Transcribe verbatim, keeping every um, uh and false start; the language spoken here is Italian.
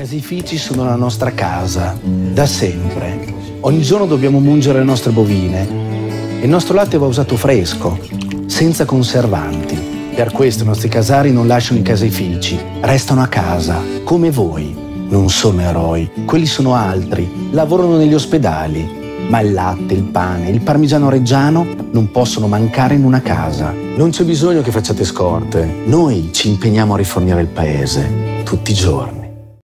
Casifici sono la nostra casa, da sempre. Ogni giorno dobbiamo mungere le nostre bovine. Il nostro latte va usato fresco, senza conservanti. Per questo i nostri casari non lasciano i caseifici, restano a casa, come voi. Non sono eroi, quelli sono altri, lavorano negli ospedali. Ma il latte, il pane, il parmigiano reggiano non possono mancare in una casa. Non c'è bisogno che facciate scorte. Noi ci impegniamo a rifornire il paese, tutti i giorni.